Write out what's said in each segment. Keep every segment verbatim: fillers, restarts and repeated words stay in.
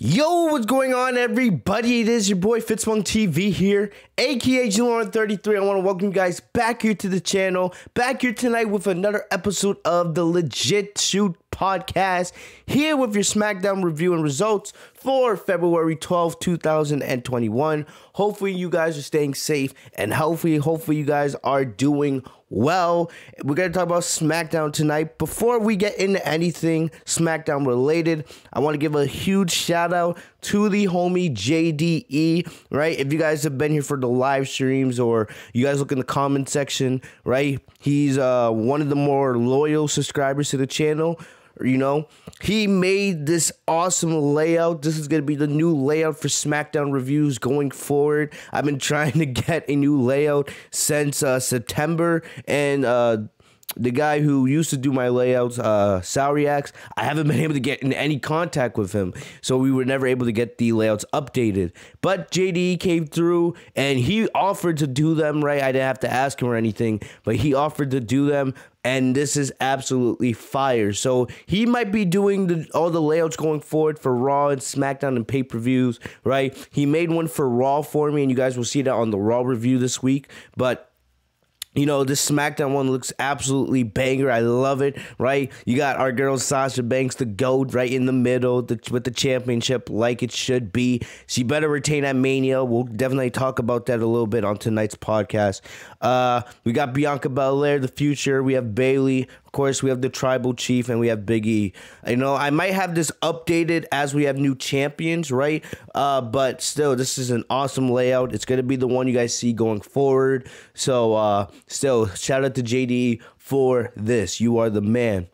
Yo, what's going on, everybody? It is your boy Fitzmung T V here, aka G Lauren thirty-three. I want to welcome you guys back here to the channel, back here tonight with another episode of the Legit Shoot Podcast, here with your SmackDown review and results for February twelfth, two thousand twenty-one. Hopefully you guys are staying safe, and hopefully, hopefully you guys are doing well. We're going to talk about SmackDown tonight. Before we get into anything SmackDown related, I want to give a huge shout out to the homie J D E, right? If you guys have been here for the live streams, or you guys look in the comment section, right? He's uh, one of the more loyal subscribers to the channel. You know, he made this awesome layout. This is going to be the new layout for SmackDown reviews going forward. I've been trying to get a new layout since uh, September, and uh, the guy who used to do my layouts, uh, Souriax, I haven't been able to get in any contact with him, so we were never able to get the layouts updated. But J D E came through, and he offered to do them, right? I didn't have to ask him or anything, but he offered to do them. And this is absolutely fire. So he might be doing the, all the layouts going forward for Raw and SmackDown and pay-per-views, right? He made one for Raw for me, and you guys will see that on the Raw review this week. But you know, this SmackDown one looks absolutely banger. I love it, right? You got our girl Sasha Banks, the GOAT, right in the middle the, with the championship like it should be. She better retain at Mania. We'll definitely talk about that a little bit on tonight's podcast. Uh, we got Bianca Belair, the future. We have Bayley. Of course, we have the Tribal Chief, and we have Big E. You know, I might have this updated as we have new champions, right? Uh, but still, this is an awesome layout. It's going to be the one you guys see going forward. So, uh, still, shout out to J D E for this. You are the man.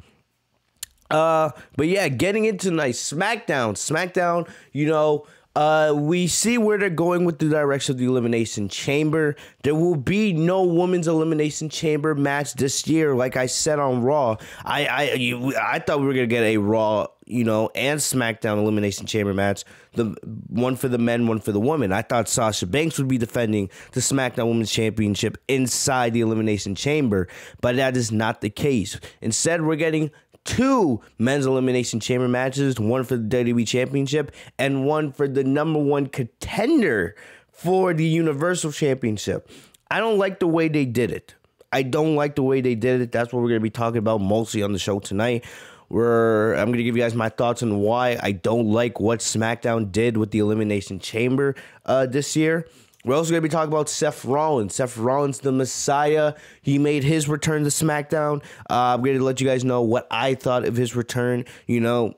Uh, but yeah, getting into nice SmackDown. SmackDown, you know, Uh, we see where they're going with the direction of the Elimination Chamber. There will be no women's Elimination Chamber match this year, like I said on Raw. I I you, I thought we were gonna get a Raw, you know, and SmackDown Elimination Chamber match. The one for the men, one for the women. I thought Sasha Banks would be defending the SmackDown Women's Championship inside the Elimination Chamber, but that is not the case. Instead, we're getting two men's elimination chamber matches, one for the W W E Championship and one for the number one contender for the Universal Championship. I don't like the way they did it. I don't like the way they did it. That's what we're going to be talking about mostly on the show tonight. We're, I'm going to give you guys my thoughts on why I don't like what SmackDown did with the Elimination Chamber uh, this year. We're also going to be talking about Seth Rollins. Seth Rollins, the Messiah. He made his return to SmackDown. Uh, I'm going to let you guys know what I thought of his return, you know.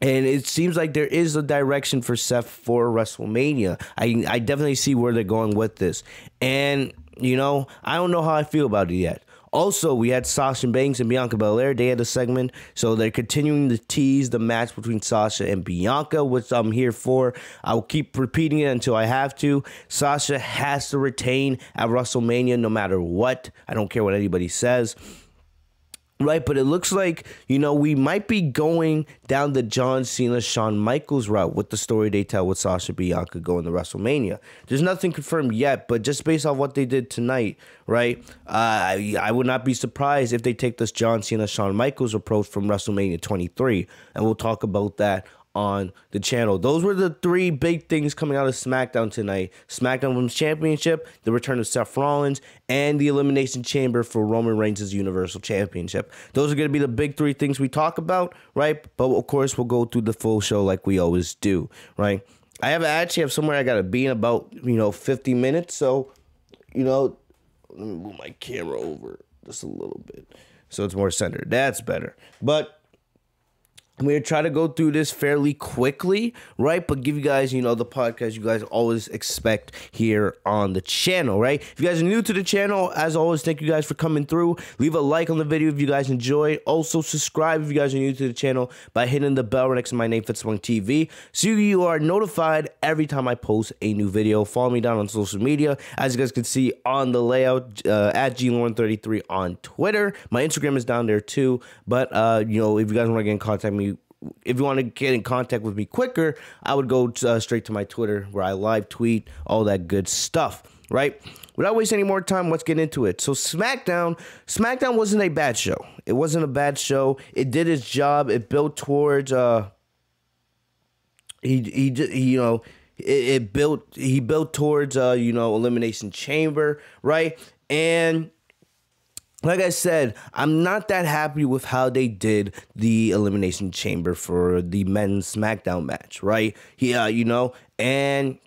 And it seems like there is a direction for Seth for WrestleMania. I, I definitely see where they're going with this. And, you know, I don't know how I feel about it yet. Also, we had Sasha Banks and Bianca Belair. They had a segment, so they're continuing to tease the match between Sasha and Bianca, which I'm here for. I'll keep repeating it until I have to. Sasha has to retain at WrestleMania no matter what. I don't care what anybody says. Right, but it looks like, you know, we might be going down the John Cena, Shawn Michaels route with the story they tell with Sasha Bianca going to WrestleMania. There's nothing confirmed yet, but just based off what they did tonight, right, uh, I, I would not be surprised if they take this John Cena, Shawn Michaels approach from WrestleMania twenty-three, and we'll talk about that on the channel. Those were the three big things coming out of SmackDown tonight. SmackDown Women's Championship, the return of Seth Rollins, and the Elimination Chamber for Roman Reigns' Universal Championship. Those are going to be the big three things we talk about, right? But of course, we'll go through the full show like we always do, right? I have I actually have somewhere I got to be in about, you know, fifty minutes. So, you know, let me move my camera over just a little bit so it's more centered. That's better. But I'm going to try to go through this fairly quickly, right? But give you guys, you know, the podcast you guys always expect here on the channel, right? If you guys are new to the channel, as always, thank you guys for coming through. Leave a like on the video if you guys enjoyed. Also, subscribe if you guys are new to the channel by hitting the bell right next to my name, Fitzmung T V, so you are notified every time I post a new video. Follow me down on social media, as you guys can see on the layout, uh, at G Lauren thirty-three on Twitter. My Instagram is down there too, but, uh, you know, if you guys want to get in contact with me, if you want to get in contact with me quicker, I would go to, uh, straight to my Twitter, where I live tweet, all that good stuff, right? Without wasting any more time, let's get into it. So SmackDown, SmackDown wasn't a bad show. It wasn't a bad show. It did its job. It built towards, uh, he he, he you know it, it built he built towards uh you know Elimination Chamber, right? And like I said, I'm not that happy with how they did the Elimination Chamber for the men's SmackDown match, right? Yeah, you know, and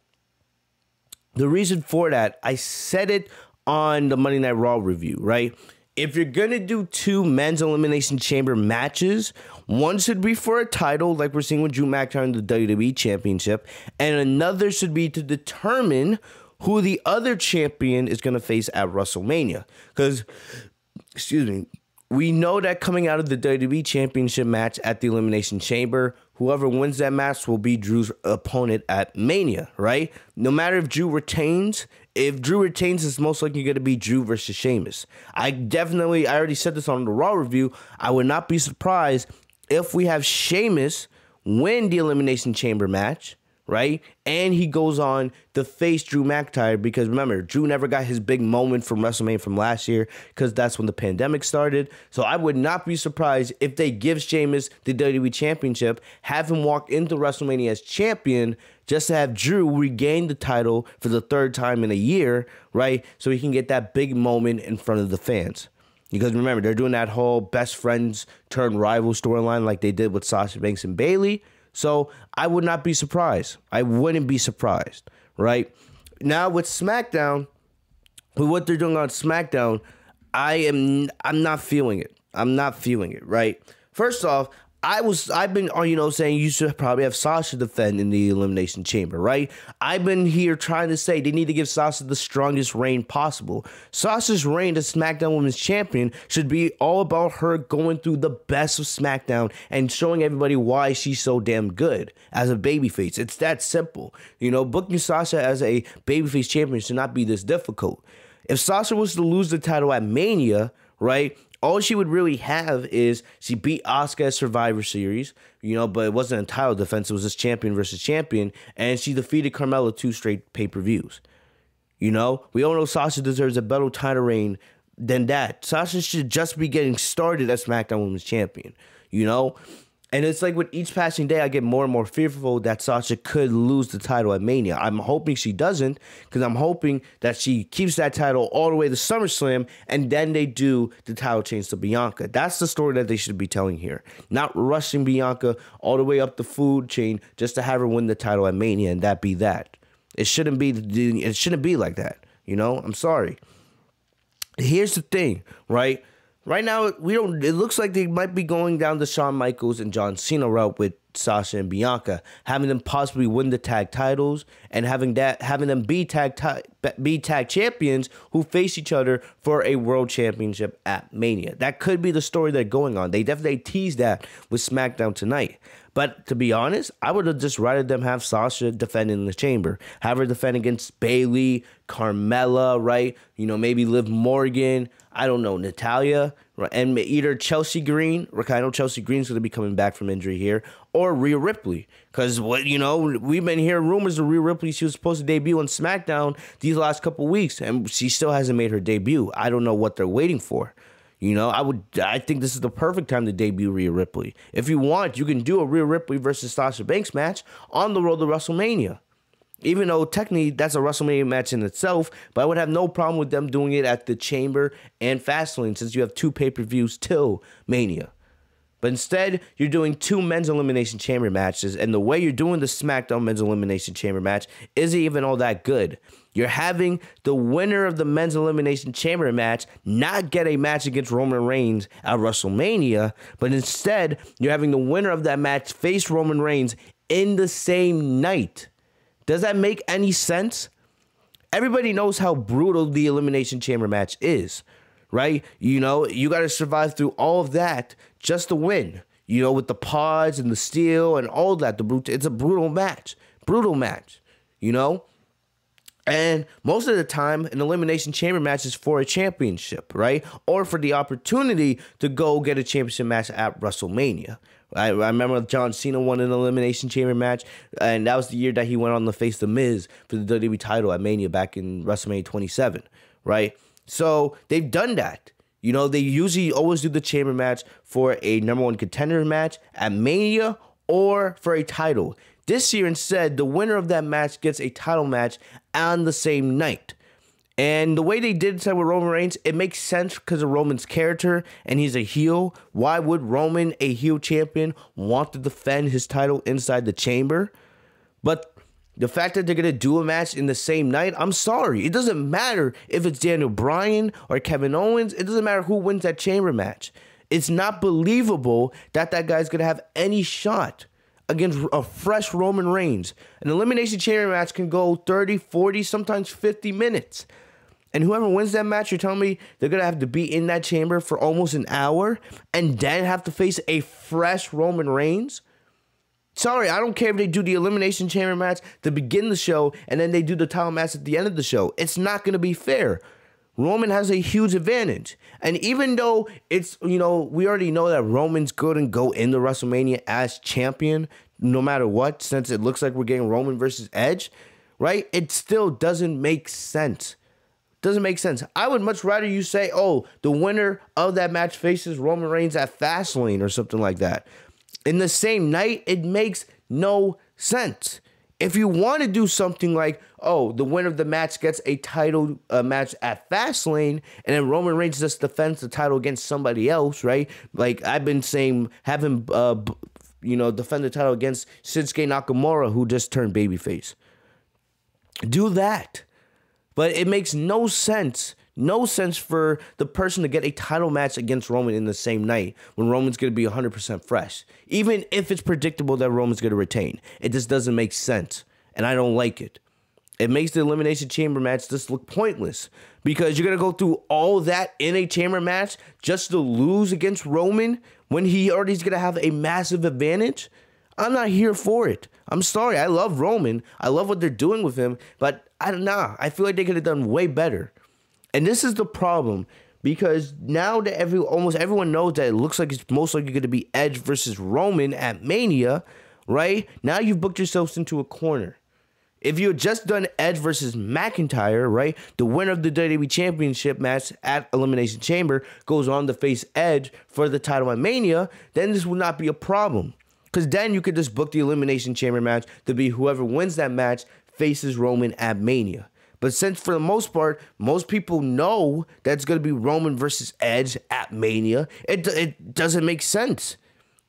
the reason for that, I said it on the Monday Night Raw review, right? If you're going to do two men's Elimination Chamber matches, one should be for a title, like we're seeing with Drew McIntyre and the W W E Championship, and another should be to determine who the other champion is going to face at WrestleMania. Because, excuse me, we know that coming out of the W W E Championship match at the Elimination Chamber, whoever wins that match will be Drew's opponent at Mania, right? No matter if Drew retains... If Drew retains, it's most likely going to be Drew versus Sheamus. I definitely, I already said this on the Raw review, I would not be surprised if we have Sheamus win the Elimination Chamber match, right? And he goes on to face Drew McIntyre, because remember, Drew never got his big moment from WrestleMania from last year, because that's when the pandemic started. So I would not be surprised if they give Sheamus the W W E Championship, have him walk into WrestleMania as champion, just to have Drew regain the title for the third time in a year, right? So he can get that big moment in front of the fans. Because remember, they're doing that whole best friends turn rival storyline like they did with Sasha Banks and Bayley. So I would not be surprised. I wouldn't be surprised, right? Now with SmackDown, with what they're doing on SmackDown, I am I'm not feeling it. I'm not feeling it, right? First off, I was, I've been, you know, saying you should probably have Sasha defend in the Elimination Chamber, right? I've been here trying to say they need to give Sasha the strongest reign possible. Sasha's reign as SmackDown Women's Champion should be all about her going through the best of SmackDown and showing everybody why she's so damn good as a babyface. It's that simple. You know, booking Sasha as a babyface champion should not be this difficult. If Sasha was to lose the title at Mania, right, all she would really have is she beat Asuka at Survivor Series, you know, but it wasn't a title defense. It was just champion versus champion, and she defeated Carmella two straight pay-per-views. You know, we all know Sasha deserves a better title reign than that. Sasha should just be getting started as SmackDown Women's Champion, you know? And it's like with each passing day, I get more and more fearful that Sasha could lose the title at Mania. I'm hoping she doesn't, because I'm hoping that she keeps that title all the way to SummerSlam, and then they do the title change to Bianca. That's the story that they should be telling here. Not rushing Bianca all the way up the food chain just to have her win the title at Mania and that be that. It shouldn't be, it shouldn't be like that, you know? I'm sorry. Here's the thing, right? Right now, we don't. It looks like they might be going down the Shawn Michaels and John Cena route with Sasha and Bianca, having them possibly win the tag titles and having that having them be tag be tag champions who face each other for a world championship at Mania. That could be the story they're going on. They definitely teased that with SmackDown tonight. But to be honest, I would have just rather them have Sasha defend in the chamber. Have her defend against Bayley, Carmella, right? You know, maybe Liv Morgan. I don't know, Natalya. Right? And either Chelsea Green. I know Chelsea Green's going to be coming back from injury here. Or Rhea Ripley. Because, what you know, we've been hearing rumors of Rhea Ripley. She was supposed to debut on SmackDown these last couple weeks. And she still hasn't made her debut. I don't know what they're waiting for. You know, I would. I think this is the perfect time to debut Rhea Ripley. If you want, you can do a Rhea Ripley versus Sasha Banks match on the road to WrestleMania. Even though technically that's a WrestleMania match in itself, but I would have no problem with them doing it at the Chamber and Fastlane, since you have two pay-per-views till Mania. But instead, you're doing two men's Elimination Chamber matches, and the way you're doing the SmackDown men's Elimination Chamber match isn't even all that good. You're having the winner of the men's Elimination Chamber match not get a match against Roman Reigns at WrestleMania, but instead, you're having the winner of that match face Roman Reigns in the same night. Does that make any sense? Everybody knows how brutal the Elimination Chamber match is, right? You know, you got to survive through all of that just to win. You know, with the pods and the steel and all that. The brut- it's a brutal match. Brutal match, you know? And most of the time, an Elimination Chamber match is for a championship, right? Or for the opportunity to go get a championship match at WrestleMania. I, I remember John Cena won an Elimination Chamber match, and that was the year that he went on to face The Miz for the W W E title at Mania back in WrestleMania twenty-seven, right? So they've done that. You know, they usually always do the chamber match for a number one contender match at Mania or for a title. This year, instead, the winner of that match gets a title match on the same night. And the way they did it with Roman Reigns, it makes sense because of Roman's character and he's a heel. Why would Roman, a heel champion, want to defend his title inside the chamber? But the fact that they're going to do a match in the same night, I'm sorry. It doesn't matter if it's Daniel Bryan or Kevin Owens. It doesn't matter who wins that chamber match. It's not believable that that guy's going to have any shot against a fresh Roman Reigns. An Elimination Chamber match can go thirty, forty, sometimes fifty minutes. And whoever wins that match, you're telling me they're going to have to be in that chamber for almost an hour and then have to face a fresh Roman Reigns? Sorry, I don't care if they do the Elimination Chamber match to begin the show and then they do the title match at the end of the show. It's not going to be fair. Roman has a huge advantage. And even though it's, you know, we already know that Roman's good and go into WrestleMania as champion, no matter what, since it looks like we're getting Roman versus Edge, right? It still doesn't make sense. Doesn't make sense. I would much rather you say, oh, the winner of that match faces Roman Reigns at Fastlane or something like that. In the same night, it makes no sense. If you want to do something like, oh, the winner of the match gets a title uh, match at Fastlane, and then Roman Reigns just defends the title against somebody else, right? Like I've been saying, have him, uh, you know, defend the title against Shinsuke Nakamura, who just turned babyface. Do that. But it makes no sense, no sense for the person to get a title match against Roman in the same night when Roman's going to be one hundred percent fresh. Even if it's predictable that Roman's going to retain. It just doesn't make sense, and I don't like it. It makes the Elimination Chamber match just look pointless because you're going to go through all that in a chamber match just to lose against Roman when he already is going to have a massive advantage. I'm not here for it. I'm sorry. I love Roman. I love what they're doing with him, but I don't know. I feel like they could have done way better. And this is the problem, because now that every, almost everyone knows that it looks like it's most likely going to be Edge versus Roman at Mania, right? Now you've booked yourselves into a corner. If you had just done Edge versus McIntyre, right, the winner of the W W E Championship match at Elimination Chamber goes on to face Edge for the title at Mania, then this would not be a problem. Because then you could just book the Elimination Chamber match to be whoever wins that match faces Roman at Mania. But since for the most part, most people know that's going to be Roman versus Edge at Mania, it, it doesn't make sense.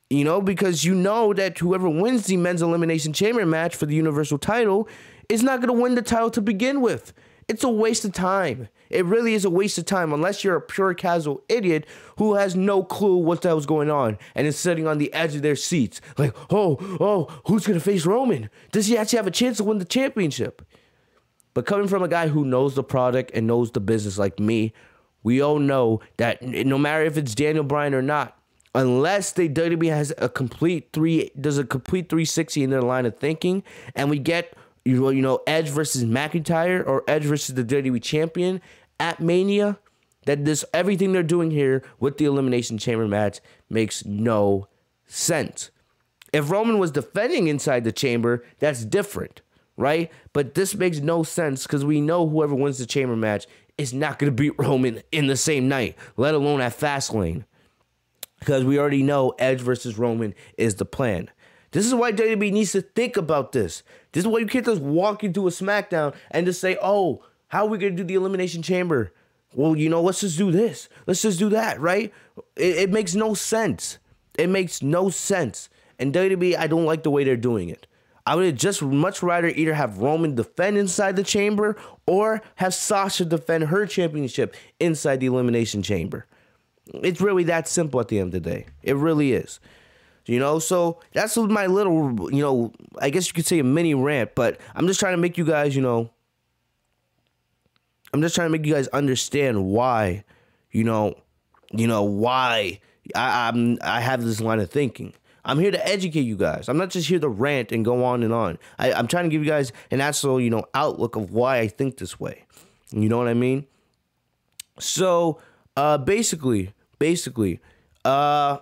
You know, because you know that whoever wins the Men's Elimination Chamber match for the Universal title is not going to win the title to begin with. It's a waste of time. It really is a waste of time unless you're a pure casual idiot who has no clue what the hell's going on and is sitting on the edge of their seats. Like, oh, oh, who's going to face Roman? Does he actually have a chance to win the championship? But coming from a guy who knows the product and knows the business like me, we all know that no matter if it's Daniel Bryan or not, unless the W W E has a complete three, does a complete three sixty in their line of thinking, and we get you know Edge versus McIntyre or Edge versus the W W E champion at Mania, that this everything they're doing here with the Elimination Chamber match makes no sense. If Roman was defending inside the chamber, that's different. Right? But this makes no sense because we know whoever wins the chamber match is not going to beat Roman in the same night, let alone at Fastlane. Because we already know Edge versus Roman is the plan. This is why W W E needs to think about this. This is why you can't just walk into a SmackDown and just say, oh, how are we going to do the Elimination Chamber? Well, you know, let's just do this. Let's just do that, right? It, it makes no sense. It makes no sense. And W W E, I don't like the way they're doing it. I would just much rather either have Roman defend inside the chamber or have Sasha defend her championship inside the Elimination Chamber. It's really that simple at the end of the day. It really is. You know, so that's my little, you know, I guess you could say a mini rant, but I'm just trying to make you guys, you know, I'm just trying to make you guys understand why, you know, you know, why I, I'm, I have this line of thinking. I'm here to educate you guys. I'm not just here to rant and go on and on. I, I'm trying to give you guys an actual, you know, outlook of why I think this way. You know what I mean? So, uh, basically, basically, uh,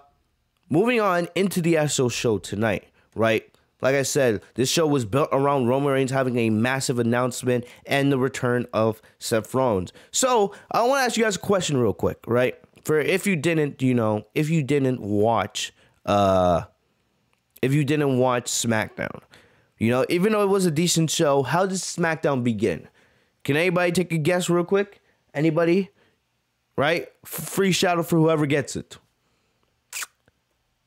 moving on into the actual show tonight, right? Like I said, this show was built around Roman Reigns having a massive announcement and the return of Seth Rollins. So, I want to ask you guys a question real quick, right? For if you didn't, you know, if you didn't watch, uh... if you didn't watch SmackDown. You know, even though it was a decent show, how did SmackDown begin? Can anybody take a guess real quick? Anybody? Right? Free shout out for whoever gets it.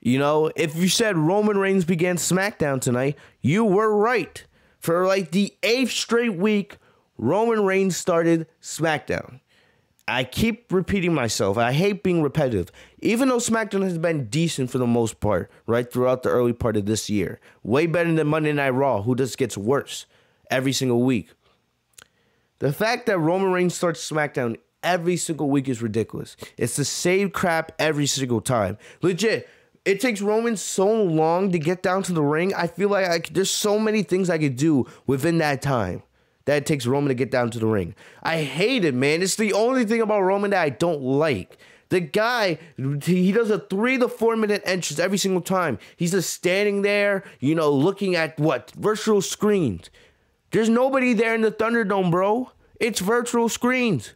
You know, if you said Roman Reigns began SmackDown tonight, you were right. For like the eighth straight week, Roman Reigns started SmackDown. I keep repeating myself. I hate being repetitive. Even though SmackDown has been decent for the most part, right, throughout the early part of this year. Way better than Monday Night Raw, who just gets worse every single week. The fact that Roman Reigns starts SmackDown every single week is ridiculous. It's the same crap every single time. Legit, it takes Roman so long to get down to the ring. I feel like I, there's so many things I could do within that time that it takes Roman to get down to the ring. I hate it, man. It's the only thing about Roman that I don't like. The guy, he does a three to four minute entrance every single time. He's just standing there, you know, looking at what? Virtual screens. There's nobody there in the Thunderdome, bro. It's virtual screens.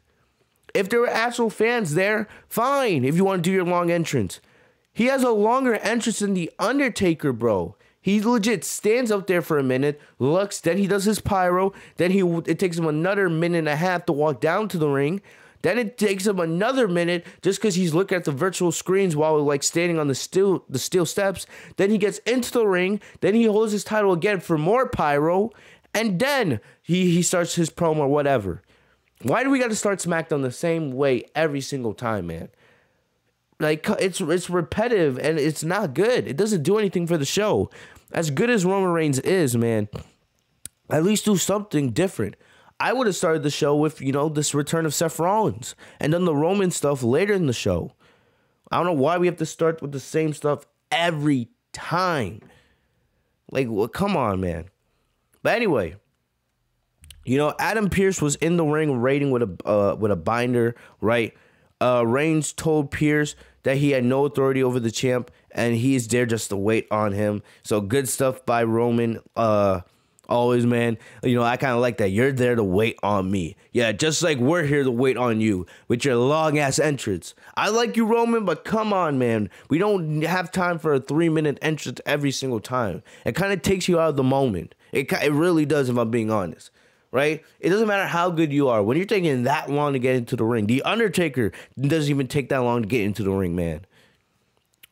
If there were actual fans there, fine, if you want to do your long entrance. He has a longer entrance than The Undertaker, bro. He legit stands up there for a minute, looks, then he does his pyro, then he it takes him another minute and a half to walk down to the ring, then it takes him another minute just because he's looking at the virtual screens while like standing on the steel, the steel steps, then he gets into the ring, then he holds his title again for more pyro, and then he, he starts his promo or whatever. Why do we got to start SmackDown the same way every single time, man? Like, it's it's repetitive, and it's not good. It doesn't do anything for the show. As good as Roman Reigns is, man, at least do something different. I would have started the show with, you know, this return of Seth Rollins and done the Roman stuff later in the show. I don't know why we have to start with the same stuff every time. Like, well, come on, man. But anyway, you know, Adam Pearce was in the ring raiding with a, uh, with a binder, right? Uh, Reigns told Pearce that he had no authority over the champ, and he is there just to wait on him. So good stuff by Roman. Uh, always, man. You know, I kind of like that. You're there to wait on me. Yeah, just like we're here to wait on you with your long-ass entrance. I like you, Roman, but come on, man. We don't have time for a three-minute entrance every single time. It kind of takes you out of the moment. It, it really does, if I'm being honest. Right? It doesn't matter how good you are. When you're taking that long to get into the ring, The Undertaker doesn't even take that long to get into the ring, man.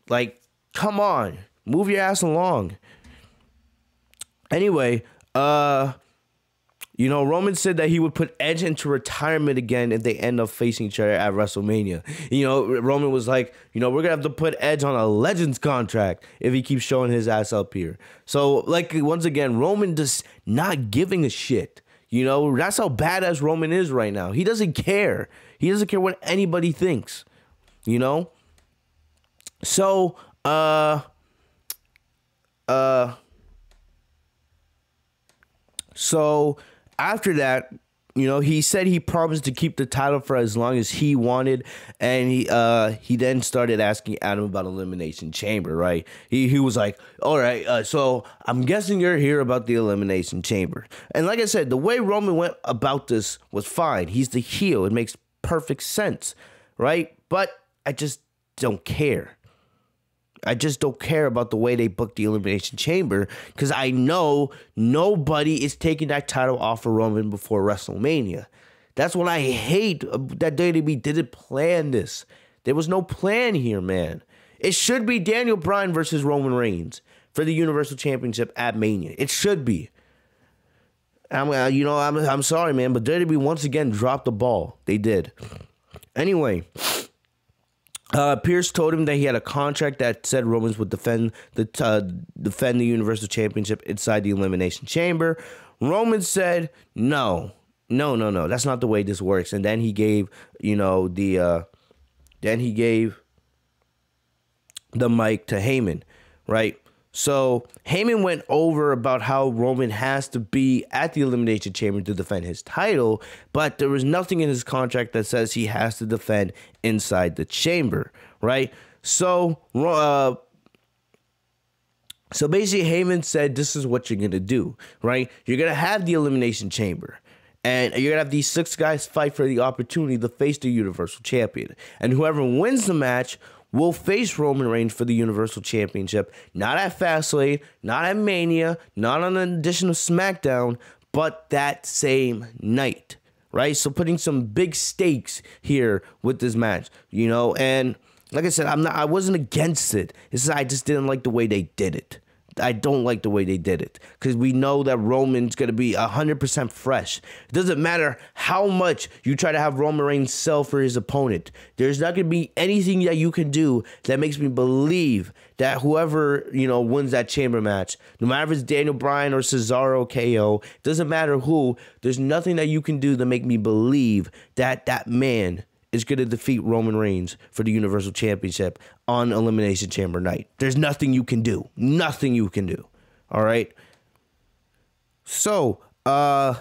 Like, come on. Move your ass along. Anyway, uh, you know, Roman said that he would put Edge into retirement again if they end up facing each other at WrestleMania. You know, Roman was like, you know, we're going to have to put Edge on a Legends contract if he keeps showing his ass up here. So, like, once again, Roman just not giving a shit. You know, that's how badass Roman is right now. He doesn't care. He doesn't care what anybody thinks, you know? So, uh, uh, so after that, you know, he said he promised to keep the title for as long as he wanted, and he uh, he then started asking Adam about Elimination Chamber, right? He, he was like, all right, uh, so I'm guessing you're here about the Elimination Chamber. And like I said, the way Roman went about this was fine. He's the heel. It makes perfect sense, right? But I just don't care. I just don't care about the way they booked the Elimination Chamber because I know nobody is taking that title off of Roman before WrestleMania. That's what I hate. That W W E didn't plan this. There was no plan here, man. It should be Daniel Bryan versus Roman Reigns for the Universal Championship at Mania. It should be. I'm, uh, you know, I'm, I'm sorry, man, but W W E once again dropped the ball. They did. Anyway. Uh, Pearce told him that he had a contract that said Romans would defend the uh, defend the Universal Championship inside the Elimination Chamber. Roman said, "No, no, no, no. That's not the way this works." And then he gave, you know, the uh, then he gave the mic to Heyman, right? So Heyman went over about how Roman has to be at the Elimination Chamber to defend his title, but there was nothing in his contract that says he has to defend inside the chamber, right? So, uh, so basically Heyman said, this is what you're going to do, right? You're going to have the Elimination Chamber, and you're going to have these six guys fight for the opportunity to face the Universal Champion, and whoever wins the match will face Roman Reigns for the Universal Championship. Not at Fastlane, not at Mania, not on an edition of SmackDown, but that same night, right? So putting some big stakes here with this match, you know, and like I said, I'm not, I wasn't against it. This is, I just didn't like the way they did it. I don't like the way they did it because we know that Roman's going to be one hundred percent fresh. It doesn't matter how much you try to have Roman Reigns sell for his opponent. There's not going to be anything that you can do that makes me believe that whoever, you know, wins that chamber match, no matter if it's Daniel Bryan or Cesaro, K O, doesn't matter who, there's nothing that you can do to make me believe that that man is going to defeat Roman Reigns for the Universal Championship on Elimination Chamber night. There's nothing you can do. Nothing you can do. All right? So, uh,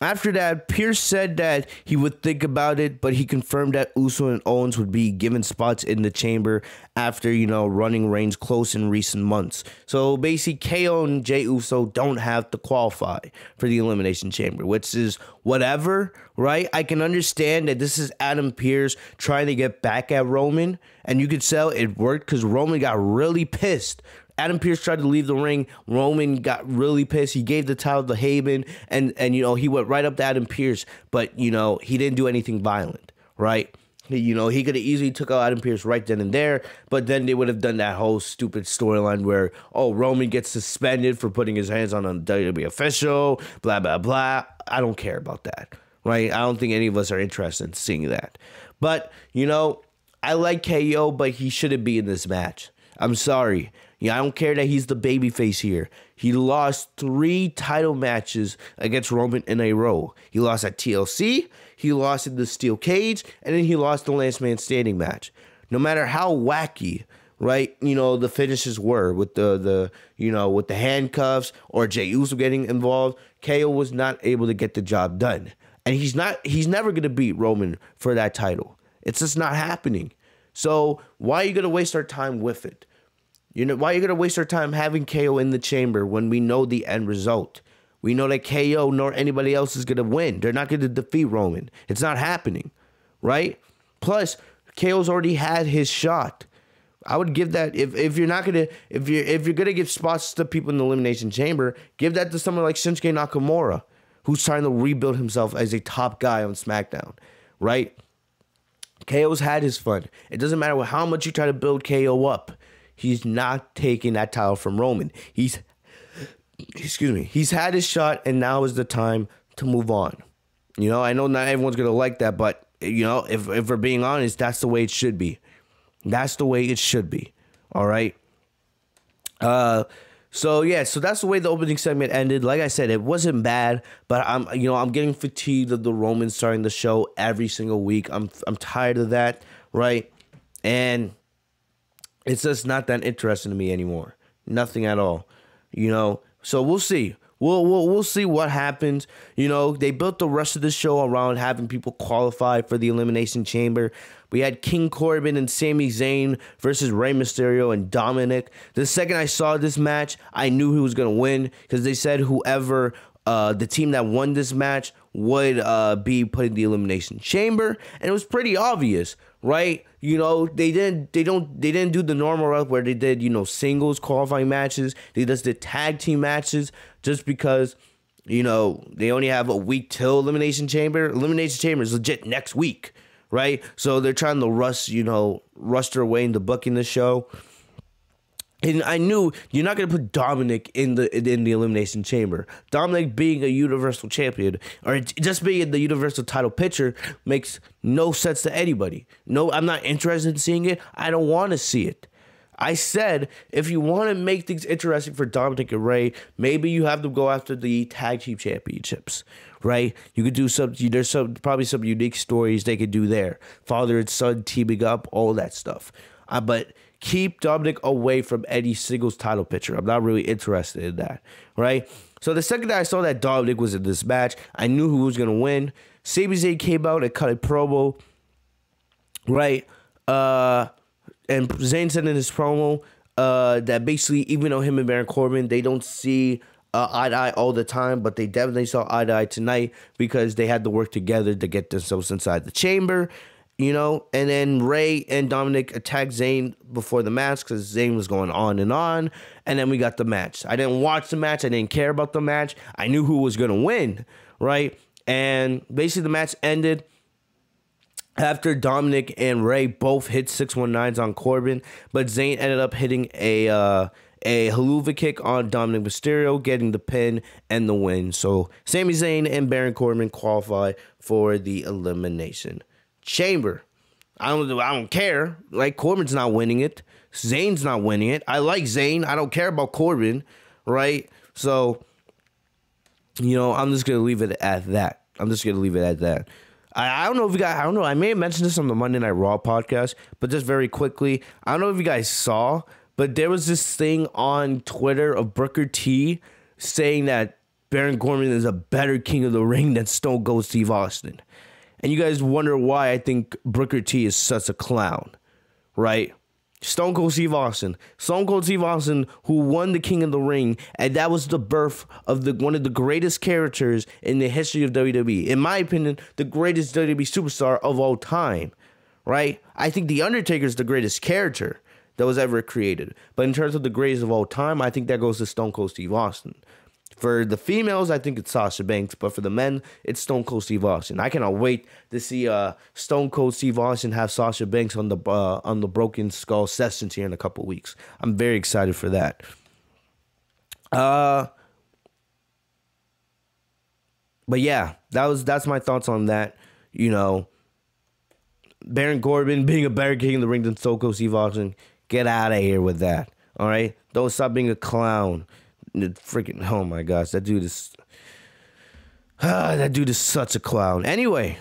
after that, Pearce said that he would think about it, but he confirmed that Uso and Owens would be given spots in the chamber after, you know, running Reigns close in recent months. So, basically, K O and Jey Uso don't have to qualify for the Elimination Chamber, which is whatever, right? I can understand that this is Adam Pearce trying to get back at Roman, and you could tell it worked because Roman got really pissed. Adam Pearce tried to leave the ring. Roman got really pissed. He gave the title to Heyman, and, and you know, he went right up to Adam Pearce, but, you know, he didn't do anything violent, right? He, you know, he could have easily took out Adam Pearce right then and there, but then they would have done that whole stupid storyline where, oh, Roman gets suspended for putting his hands on a W W E official, blah, blah, blah. I don't care about that, right? I don't think any of us are interested in seeing that. But, you know, I like K O, but he shouldn't be in this match. I'm sorry. Yeah, I don't care that he's the babyface here. He lost three title matches against Roman in a row. He lost at T L C, he lost in the Steel Cage, and then he lost the Last Man Standing match. No matter how wacky, right, you know, the finishes were with the, the you know, with the handcuffs or Jey Uso getting involved, K O was not able to get the job done. And he's not, he's never going to beat Roman for that title. It's just not happening. So why are you going to waste our time with it? You know, why are you going to waste our time having K O in the chamber when we know the end result? We know that K O nor anybody else is going to win. They're not going to defeat Roman. It's not happening, right? Plus, K O's already had his shot. I would give that, if, if you're not going to, if you're, if you're going to give spots to people in the Elimination Chamber, give that to someone like Shinsuke Nakamura, who's trying to rebuild himself as a top guy on SmackDown, right? K O's had his fun. It doesn't matter how much you try to build K O up. He's not taking that title from Roman. He's, excuse me, he's had his shot, and now is the time to move on. You know, I know not everyone's going to like that, but, you know, if, if we're being honest, that's the way it should be. That's the way it should be, all right? Uh... So, yeah, so that's the way the opening segment ended. Like I said, it wasn't bad, but I'm, you know, I'm getting fatigued of the Roman starting the show every single week. I'm, I'm tired of that, right? And it's just not that interesting to me anymore. Nothing at all, you know? So we'll see. We'll, we'll, we'll see what happens. You know, they built the rest of the show around having people qualify for the Elimination Chamber. We had King Corbin and Sami Zayn versus Rey Mysterio and Dominik. The second I saw this match, I knew who was going to win because they said whoever, uh, the team that won this match would uh, be put in the Elimination Chamber. And it was pretty obvious, right? You know, they didn't, they don't, they didn't do the normal route where they did, you know, singles qualifying matches. They just did tag team matches just because, you know, they only have a week till Elimination Chamber. Elimination Chamber is legit next week, right? So they're trying to rush, you know, rush their way into booking the show. And I knew you're not going to put Dominik in the in the Elimination Chamber. Dominik being a Universal Champion or just being in the Universal title picture makes no sense to anybody. No, I'm not interested in seeing it. I don't want to see it. I said, if you want to make things interesting for Dominik and Rey, maybe you have to go after the tag team championships, right? You could do some, there's some, probably some unique stories they could do there. Father and son teaming up, all that stuff. Uh, but keep Dominik away from any singles title picture. I'm not really interested in that, right? So the second I saw that Dominik was in this match, I knew who was going to win. Sami Zayn came out and cut a promo, right? Uh, and Zayn said in his promo uh, that basically, even though him and Baron Corbin, they don't see uh, eye to eye all the time, but they definitely saw eye to eye tonight because they had to work together to get themselves inside the chamber. you know? And then Ray and Dominik attacked Zayn before the match because Zayn was going on and on. And then we got the match. I didn't watch the match. I didn't care about the match. I knew who was going to win, right? And basically the match ended after Dominik and Ray both hit six nineteens on Corbin, but Zayn ended up hitting a uh, a haluva kick on Dominik Mysterio, getting the pin and the win. So Sami Zayn and Baron Corbin qualify for the Elimination Chamber. I don't I don't care. Like, Corbin's not winning it. Zayn's not winning it. I like Zayn. I don't care about Corbin, right? So, you know, I'm just gonna leave it at that. I'm just gonna leave it at that. I don't know if you guys, I don't know, I may have mentioned this on the Monday Night Raw podcast, but just very quickly, I don't know if you guys saw, but there was this thing on Twitter of Booker T saying that Baron Corbin is a better King of the Ring than Stone Cold Steve Austin. And you guys wonder why I think Booker T is such a clown, right? Stone Cold Steve Austin. Stone Cold Steve Austin, who won the King of the Ring, and that was the birth of the one of the greatest characters in the history of W W E. In my opinion, the greatest W W E superstar of all time, right? I think The Undertaker is the greatest character that was ever created. But in terms of the greatest of all time, I think that goes to Stone Cold Steve Austin. For the females, I think it's Sasha Banks, but for the men, it's Stone Cold Steve Austin. I cannot wait to see uh, Stone Cold Steve Austin have Sasha Banks on the uh, on the Broken Skull sessions here in a couple weeks. I'm very excited for that. Uh, but yeah, that was that's my thoughts on that. You know, Baron Corbin being a better King of the Ring than Stone Cold Steve Austin. Get out of here with that. All right, don't stop being a clown. Freaking, oh my gosh, that dude is ah, that dude is such a clown. Anyway,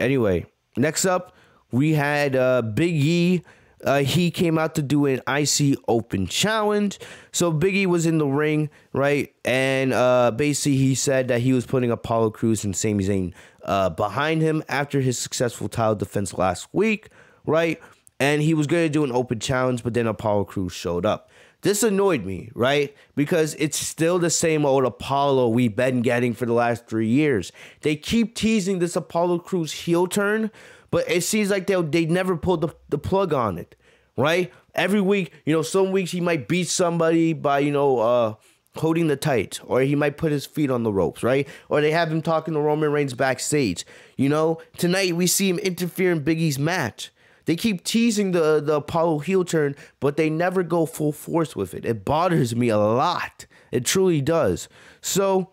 anyway, next up we had uh, Big E. Uh, he came out to do an I C Open challenge. So Big E was in the ring, right? And uh, basically he said that he was putting Apollo Crews and Sami Zayn uh, behind him after his successful title defense last week, right? And he was going to do an open challenge, but then Apollo Crews showed up. This annoyed me, right? Because it's still the same old Apollo we've been getting for the last three years. They keep teasing this Apollo Crews heel turn, but it seems like they they never pulled the, the plug on it, right? Every week, you know, some weeks he might beat somebody by, you know, uh, holding the tights, or he might put his feet on the ropes, right? Or they have him talking to Roman Reigns backstage. You know, tonight we see him interfere in Big E's match. They keep teasing the, the Apollo heel turn, but they never go full force with it. It bothers me a lot. It truly does. So,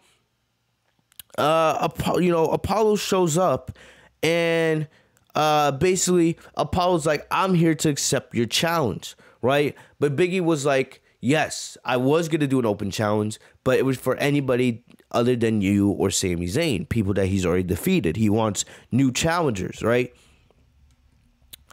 uh, you know, Apollo shows up, and uh, basically Apollo's like, I'm here to accept your challenge, right? But Big E was like, yes, I was going to do an open challenge, but it was for anybody other than you or Sami Zayn, people that he's already defeated. He wants new challengers, right?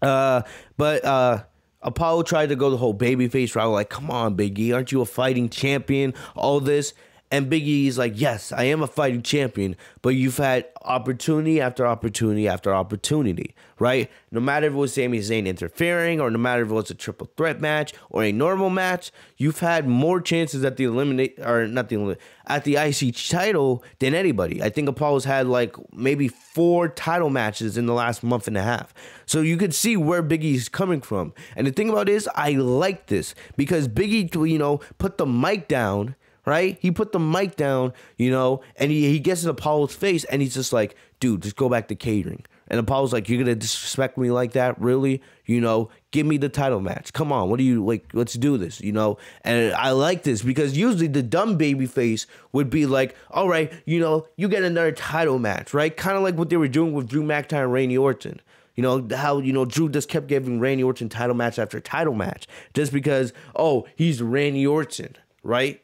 Uh, but uh, Apollo tried to go the whole babyface route. Like, come on, Big E, aren't you a fighting champion? All this, and Big E's like, yes, I am a fighting champion. But you've had opportunity after opportunity after opportunity, right? No matter if it was Sami Zayn interfering, or no matter if it was a triple threat match or a normal match, you've had more chances at the eliminate or not the at the I C title than anybody. I think Apollo's had like maybe four title matches in the last month and a half. So you could see where Big E's coming from. And the thing about it is, I like this because Big E, you know, put the mic down. Right? He put the mic down, you know, and he, he gets in Apollo's face and he's just like, dude, just go back to catering. And Apollo's like, you're going to disrespect me like that? Really? You know, give me the title match. Come on. What do you like? Let's do this, you know? And I like this because usually the dumb baby face would be like, all right, you know, you get another title match, right? Kind of like what they were doing with Drew McIntyre and Randy Orton. You know, how, you know, Drew just kept giving Randy Orton title match after title match just because, oh, he's Randy Orton, right?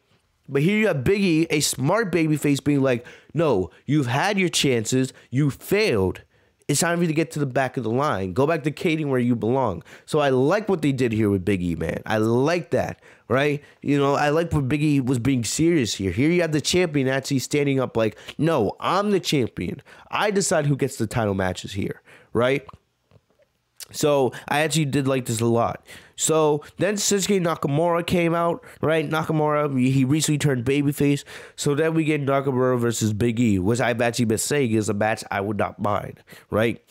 But here you have Big E, a smart babyface, being like, no, you've had your chances, you failed. It's time for you to get to the back of the line. Go back to catering where you belong. So I like what they did here with Big E, man. I like that, right? You know, I like what Big E was being serious here. Here you have the champion actually standing up like, no, I'm the champion. I decide who gets the title matches here, right? So I actually did like this a lot. So then Shinsuke Nakamura came out, right? Nakamura, he recently turned babyface. So then we get Nakamura versus Big E, which I've actually been saying is a match I would not mind, right?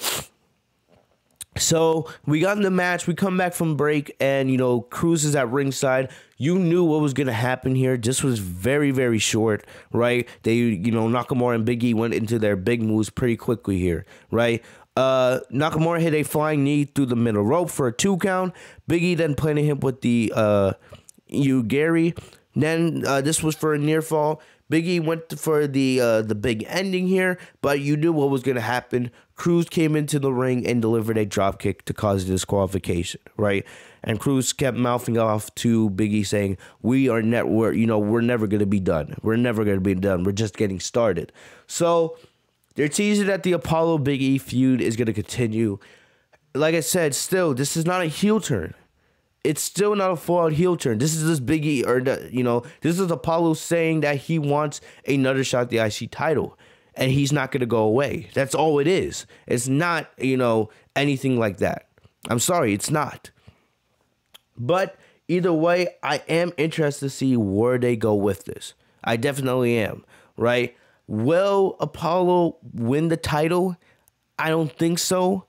So we got in the match, we come back from break, and, you know, Crews is at ringside. You knew what was going to happen here. This was very, very short, right? They, you know, Nakamura and Big E went into their big moves pretty quickly here, right? Uh, Nakamura hit a flying knee through the middle rope for a two count. Big E then planted him with the uh, Ugiri. Then uh, this was for a near fall. Big E went for the uh, the big ending here, but you knew what was going to happen. Crews came into the ring and delivered a dropkick to cause disqualification, right? And Crews kept mouthing off to Big E saying, we are net, we're, you know, we're never going to be done. We're never going to be done. We're just getting started. So they're teasing that the Apollo Big E feud is going to continue. Like I said, still, this is not a heel turn. It's still not a full-out heel turn. This is this Big E, or, the, you know, this is Apollo saying that he wants another shot at the I C title, and he's not going to go away. That's all it is. It's not, you know, anything like that. I'm sorry, it's not. But either way, I am interested to see where they go with this. I definitely am, right? Will Apollo win the title? I don't think so.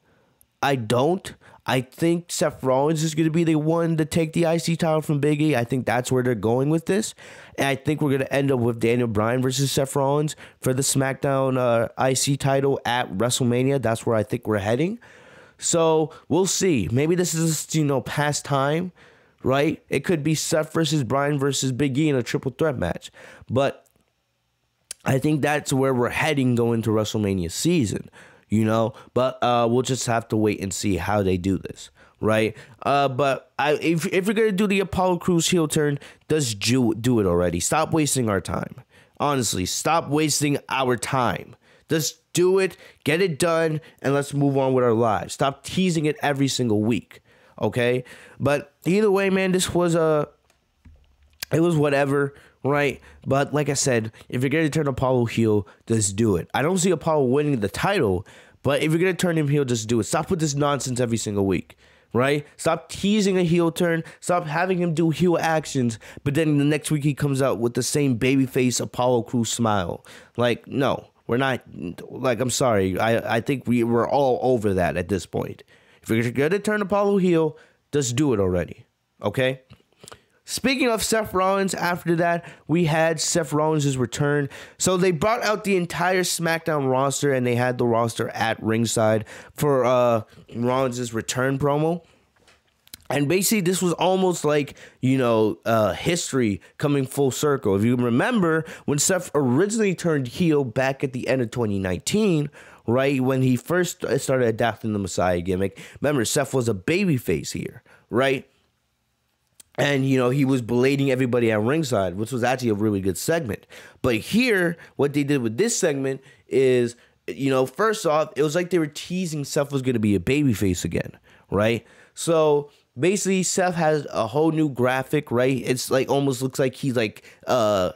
I don't. I think Seth Rollins is going to be the one to take the I C title from Big E. I think that's where they're going with this. And I think we're going to end up with Daniel Bryan versus Seth Rollins for the SmackDown uh, I C title at WrestleMania. That's where I think we're heading. So we'll see. Maybe this is, you know, past time, right? It could be Seth versus Bryan versus Big E in a triple threat match. But I think that's where we're heading going to WrestleMania season. You know, but uh, we'll just have to wait and see how they do this, right? Uh, but I, if, if you're going to do the Apollo Crews heel turn, just do, do it already. Stop wasting our time. Honestly, stop wasting our time. Just do it, get it done, and let's move on with our lives. Stop teasing it every single week, okay? But either way, man, this was a... It was whatever, right? But like I said, if you're going to turn Apollo heel, just do it. I don't see Apollo winning the title, but if you're going to turn him heel, just do it. Stop with this nonsense every single week, right? Stop teasing a heel turn. Stop having him do heel actions, but then the next week he comes out with the same babyface Apollo Crews smile. Like, no, we're not. Like, I'm sorry. I, I think we, we're all over that at this point. If you're going to turn Apollo heel, just do it already, okay? Speaking of Seth Rollins, after that, we had Seth Rollins' return. So they brought out the entire SmackDown roster, and they had the roster at ringside for uh, Rollins' return promo. And basically, this was almost like, you know, uh, history coming full circle. If you remember, when Seth originally turned heel back at the end of twenty nineteen... right, when he first started adapting the Messiah gimmick, remember, Seth was a babyface here, right? And, you know, he was berating everybody at ringside, which was actually a really good segment. But here, what they did with this segment is, you know, first off, it was like they were teasing Seth was going to be a babyface again, right? So basically, Seth has a whole new graphic, right? It's like almost looks like he's like uh,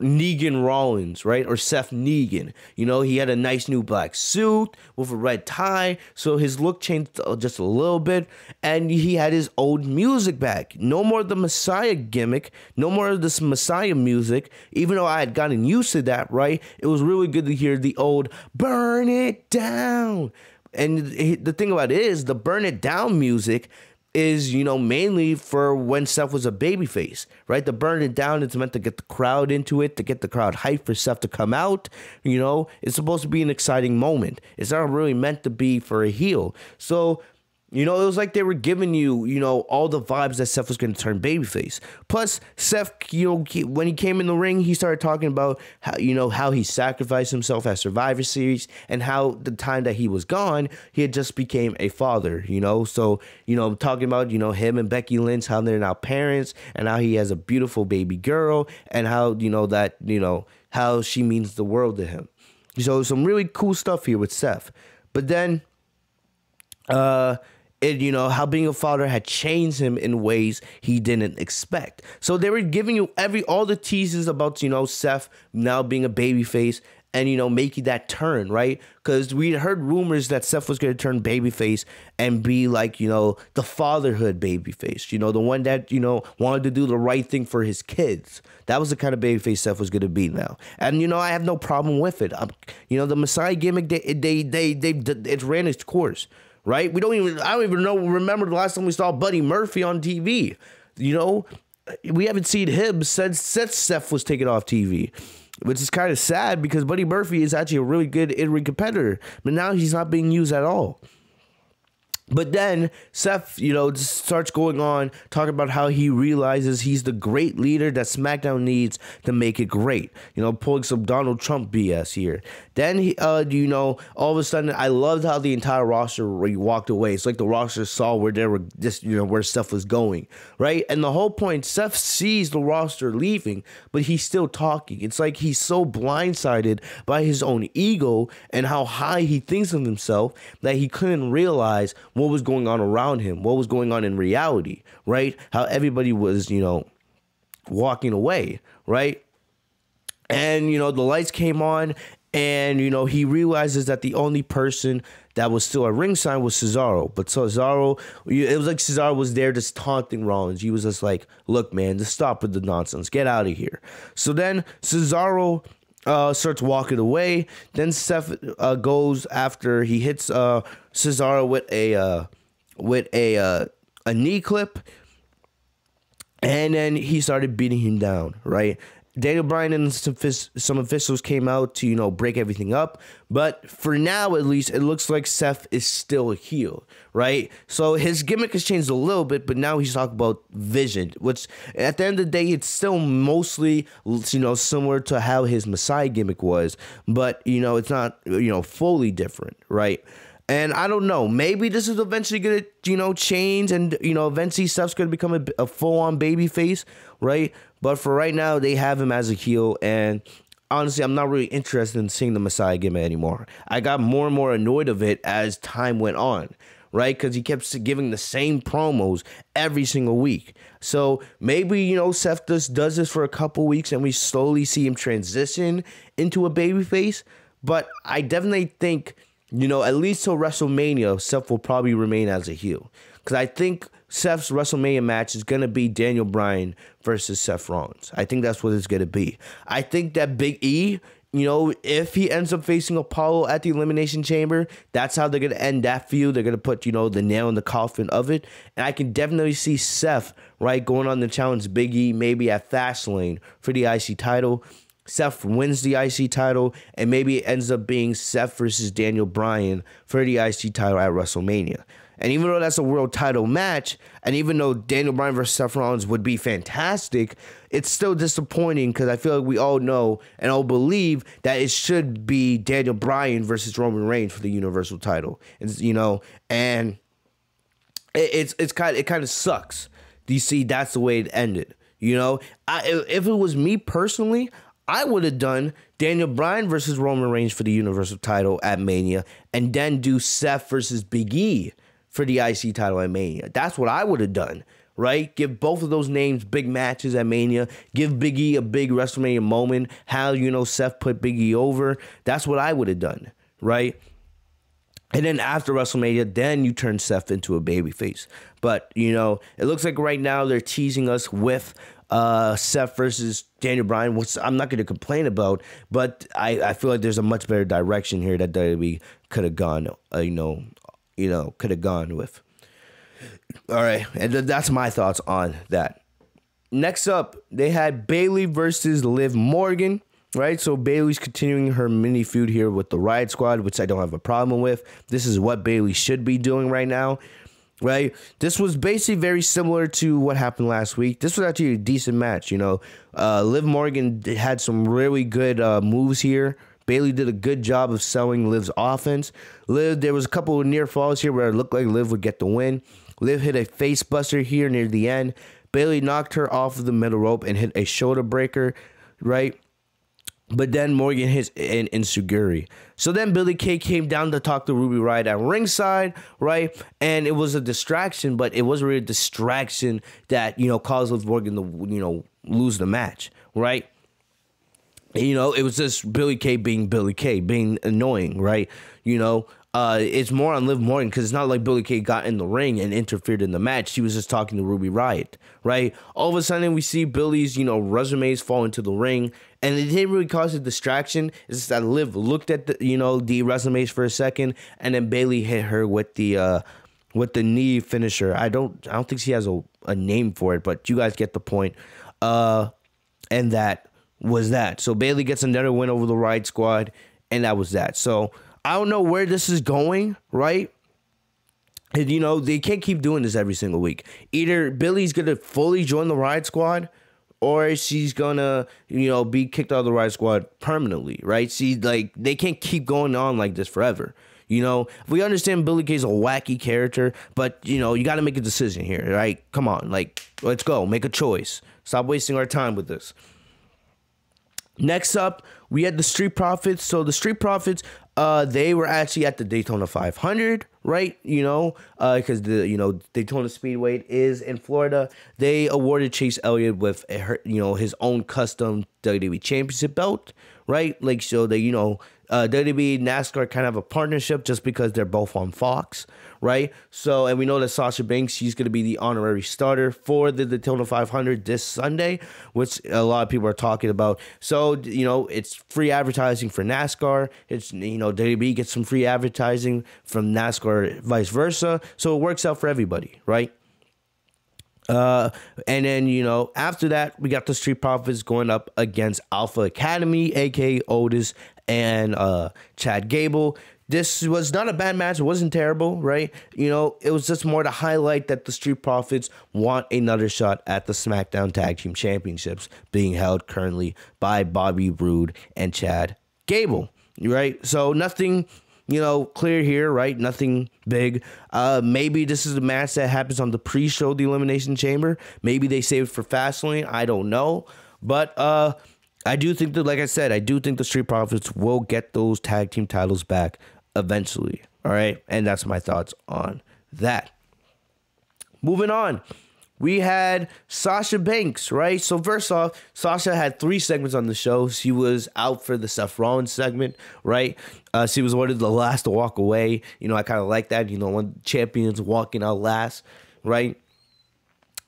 Negan Rollins, right? Or Seth Negan. You know, he had a nice new black suit with a red tie, so his look changed just a little bit, and he had his old music back. No more of the Messiah gimmick, no more of this Messiah music, even though I had gotten used to that, right? It was really good to hear the old burn it down. And the thing about it is, the burn it down music is, you know, mainly for when Seth was a babyface, right? The burn it down, it's meant to get the crowd into it, to get the crowd hyped for Seth to come out. You know, it's supposed to be an exciting moment. It's not really meant to be for a heel. So, you know, it was like they were giving you, you know, all the vibes that Seth was going to turn babyface. Plus, Seth, you know, when he came in the ring, he started talking about how, you know, how he sacrificed himself at Survivor Series and how the time that he was gone, he had just became a father, you know. So, you know, talking about, you know, him and Becky Lynch, how they're now parents and how he has a beautiful baby girl and how, you know, that, you know, how she means the world to him. So some really cool stuff here with Seth. But then, uh... and, you know, how being a father had changed him in ways he didn't expect. So they were giving you every all the teases about, you know, Seth now being a babyface and, you know, making that turn, right? Because we heard rumors that Seth was going to turn babyface and be like, you know, the fatherhood babyface. You know, the one that, you know, wanted to do the right thing for his kids. That was the kind of babyface Seth was going to be now. And, you know, I have no problem with it. I'm, you know, the Messiah gimmick, they, they, they, they, they, it ran its course. right? We don't even, I don't even know, remember the last time we saw Buddy Murphy on T V. You know, we haven't seen him since, since Seth was taken off T V, which is kind of sad because Buddy Murphy is actually a really good in-ring competitor, but now he's not being used at all. But then Seth, you know, just starts going on, talking about how he realizes he's the great leader that SmackDown needs to make it great. You know, pulling some Donald Trump B S here. Then, he, uh, you know, all of a sudden, I loved how the entire roster walked away. It's like the roster saw where they were just, you know, where Seth was going, right? And the whole point, Seth sees the roster leaving, but he's still talking. It's like he's so blindsided by his own ego and how high he thinks of himself that he couldn't realize what was going on around him, what was going on in reality, right? How everybody was, you know, walking away, right? And, you know, the lights came on and, you know, he realizes that the only person that was still at ringside was Cesaro. But Cesaro, it was like Cesaro was there just taunting Rollins. He was just like, look, man, just stop with the nonsense. Get out of here. So then Cesaro Uh, starts walking away. Then Seth uh, goes after he hits uh, Cesaro with a uh, with a uh, a knee clip, and then he started beating him down. Right, Daniel Bryan and some, some officials came out to you know break everything up. But for now, at least, it looks like Seth is still a heel. Right, so his gimmick has changed a little bit, but now he's talking about vision, which at the end of the day, it's still mostly, you know, similar to how his Messiah gimmick was, but, you know, it's not, you know, fully different, right? And I don't know, maybe this is eventually going to, you know, change and, you know, eventually Seth's going to become a, a full-on baby face, right? But for right now, they have him as a heel, and honestly, I'm not really interested in seeing the Messiah gimmick anymore. I got more and more annoyed of it as time went on, right? Because he kept giving the same promos every single week. So maybe, you know, Seth just does this for a couple weeks and we slowly see him transition into a babyface. But I definitely think, you know, at least till WrestleMania, Seth will probably remain as a heel. Because I think Seth's WrestleMania match is going to be Daniel Bryan versus Seth Rollins. I think that's what it's going to be. I think that Big E, you know, if he ends up facing Apollo at the Elimination Chamber, that's how they're going to end that feud. They're going to put, you know, the nail in the coffin of it. And I can definitely see Seth, right, going on the challenge Big E maybe at Fastlane for the I C title. Seth wins the I C title, and maybe it ends up being Seth versus Daniel Bryan for the I C title at WrestleMania. And even though that's a world title match, and even though Daniel Bryan versus Seth Rollins would be fantastic, it's still disappointing because I feel like we all know and all believe that it should be Daniel Bryan versus Roman Reigns for the Universal title. It's, you know, and it, it's it's kind it kind of sucks. You see, that's the way it ended. You know, I, if it was me personally, I would have done Daniel Bryan versus Roman Reigns for the Universal title at Mania, and then do Seth versus Big E for the I C title at Mania. That's what I would have done, right? Give both of those names big matches at Mania. Give Big E a big WrestleMania moment. How, you know, Seth put Big E over. That's what I would have done, right? And then after WrestleMania, then you turn Seth into a babyface. But, you know, it looks like right now they're teasing us with uh, Seth versus Daniel Bryan, which I'm not going to complain about, but I, I feel like there's a much better direction here that W W E could have gone, uh, you know, you know, could have gone with. All right, and th that's my thoughts on that. Next up, they had Bayley versus Liv Morgan, right? So Bayley's continuing her mini feud here with the Riot Squad, which I don't have a problem with. This is what Bayley should be doing right now, right? This was basically very similar to what happened last week. This was actually a decent match, you know. Uh, Liv Morgan had some really good uh, moves here. Bayley did a good job of selling Liv's offense. Liv, there was a couple of near falls here where it looked like Liv would get the win. Liv hit a face buster here near the end. Bayley knocked her off of the middle rope and hit a shoulder breaker, right? But then Morgan hits an Enziguri. So then Billie Kay came down to talk to Ruby Riott at ringside, right? And it was a distraction, but it wasn't really a distraction that, you know, caused Liv Morgan to, you know, lose the match, right? You know, it was just Billie Kay being Billie Kay, being annoying, right? You know, Uh, it's more on Liv Morgan, because it's not like Billie Kay got in the ring and interfered in the match. She was just talking to Ruby Riott, right? All of a sudden, we see Billie's, you know, resumes fall into the ring, and it didn't really cause a distraction. It's just that Liv looked at the, you know, the resumes for a second, and then Bayley hit her with the uh, with the knee finisher. I don't, I don't think she has a a name for it, but you guys get the point. Uh, and that was that. So Bayley gets another win over the Riot Squad, and that was that. So I don't know where this is going, right? And, you know, they can't keep doing this every single week. Either Billy's going to fully join the Riot Squad, or she's going to, you know, be kicked out of the Riot Squad permanently, right? She, like, they can't keep going on like this forever. You know, we understand Billie Kay's a wacky character, but, you know, you got to make a decision here, right? Come on, like, let's go. Make a choice. Stop wasting our time with this. Next up, we had the Street Profits. So the Street Profits, uh, they were actually at the Daytona five hundred, right? You know, because uh, the you know Daytona Speedway is in Florida. They awarded Chase Elliott with a, you know his own custom W W E Championship belt, right? Like so that you know uh, W W E and NASCAR kind of have a partnership just because they're both on Fox, right? So and we know that Sasha Banks, she's going to be the honorary starter for the Daytona five hundred this Sunday, which a lot of people are talking about. So you know it's free advertising for NASCAR. It's you know W W E gets some free advertising from NASCAR, vice versa. So it works out for everybody, right? Uh, and then, you know, after that, we got the Street Profits going up against Alpha Academy, a k a. Otis and uh, Chad Gable. This was not a bad match. It wasn't terrible, right? You know, it was just more to highlight that the Street Profits want another shot at the SmackDown Tag Team Championships being held currently by Bobby Roode and Chad Gable, right? So nothing, you know, clear here, right? Nothing big. Uh, maybe this is a match that happens on the pre-show, the Elimination Chamber. Maybe they save it for Fastlane. I don't know. But uh, I do think that, like I said, I do think the Street Profits will get those tag team titles back eventually. All right? And that's my thoughts on that. Moving on. We had Sasha Banks, right? So first off, Sasha had three segments on the show. She was out for the Seth Rollins segment, right? Uh, she was one of the last to walk away. You know, I kind of like that. You know, when champions walking out last, right?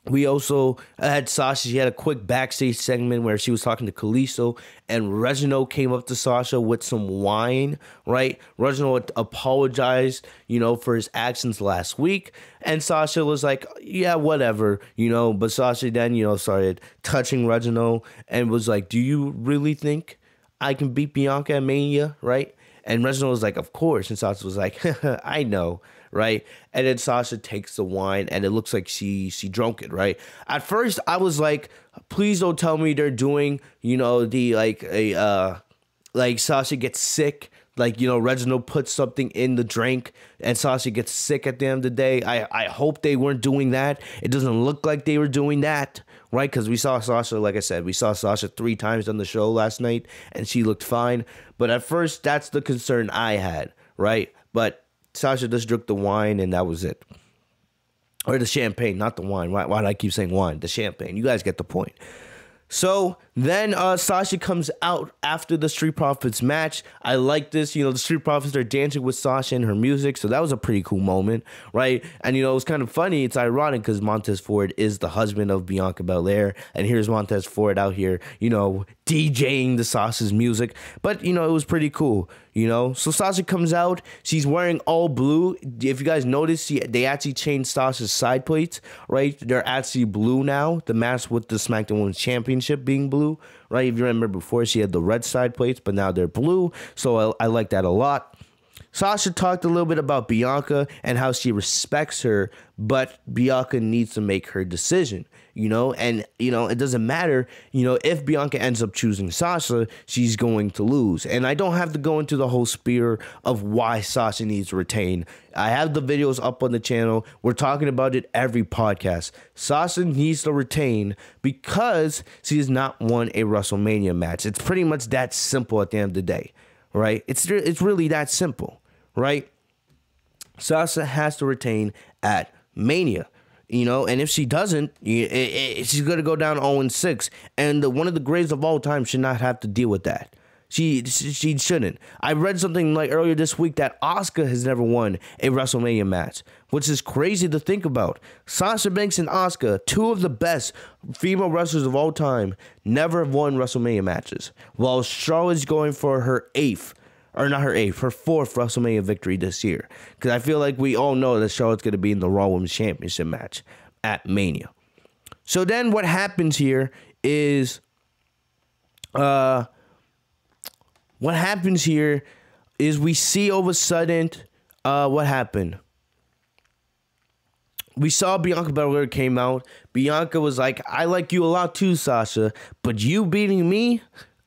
We also had Sasha. She had a quick backstage segment where she was talking to Kalisto, and Reginald came up to Sasha with some wine, right? Reginald apologized, you know, for his actions last week, and Sasha was like, yeah, whatever, you know, but Sasha then, you know, started touching Reginald and was like, do you really think I can beat Bianca at Mania, right? And Reginald was like, of course, and Sasha was like, I know, right? And then Sasha takes the wine, and it looks like she she drunk it, right? At first, I was like, please don't tell me they're doing, you know, the, like, a uh, like, Sasha gets sick. Like, you know, Reginald puts something in the drink, and Sasha gets sick at the end of the day. I, I hope they weren't doing that. It doesn't look like they were doing that, right? Because we saw Sasha, like I said, we saw Sasha three times on the show last night, and she looked fine. But at first, that's the concern I had, right? But Sasha just drank the wine, and that was it. Or the champagne, not the wine. Why, why do I keep saying wine? The champagne. You guys get the point. So then uh, Sasha comes out after the Street Profits match. I like this. You know, the Street Profits are dancing with Sasha and her music. So that was a pretty cool moment, right? And, you know, it was kind of funny. It's ironic because Montez Ford is the husband of Bianca Belair. And here's Montez Ford out here, you know, DJing the Sasha's music. But, you know, it was pretty cool, you know. So Sasha comes out. She's wearing all blue. If you guys notice, she, they actually changed Sasha's side plates, right? They're actually blue now. The match with the SmackDown Women's Championship being blue, right? If you remember before, she had the red side plates, but now they're blue. So I, I like that a lot. Sasha talked a little bit about Bianca and how she respects her, but Bianca needs to make her decision, you know, and, you know, it doesn't matter, you know, if Bianca ends up choosing Sasha, she's going to lose. And I don't have to go into the whole spear of why Sasha needs to retain. I have the videos up on the channel. We're talking about it every podcast. Sasha needs to retain because she has not won a WrestleMania match. It's pretty much that simple at the end of the day, right? It's, it's really that simple. Right? Sasha has to retain at Mania, you know, and if she doesn't, it, it, she's going to go down oh and six, and the, one of the greatest of all time should not have to deal with that, She she shouldn't. I read something like earlier this week that Asuka has never won a WrestleMania match, which is crazy to think about. Sasha Banks and Asuka, two of the best female wrestlers of all time, never have won WrestleMania matches. While Charlotte's going for her eighth, or not her eighth, her fourth WrestleMania victory this year. Because I feel like we all know that Charlotte's going to be in the Raw Women's Championship match at Mania. So then what happens here is... uh. What happens here is we see all of a sudden uh, what happened. We saw Bianca Belair came out. Bianca was like, I like you a lot too, Sasha, but you beating me?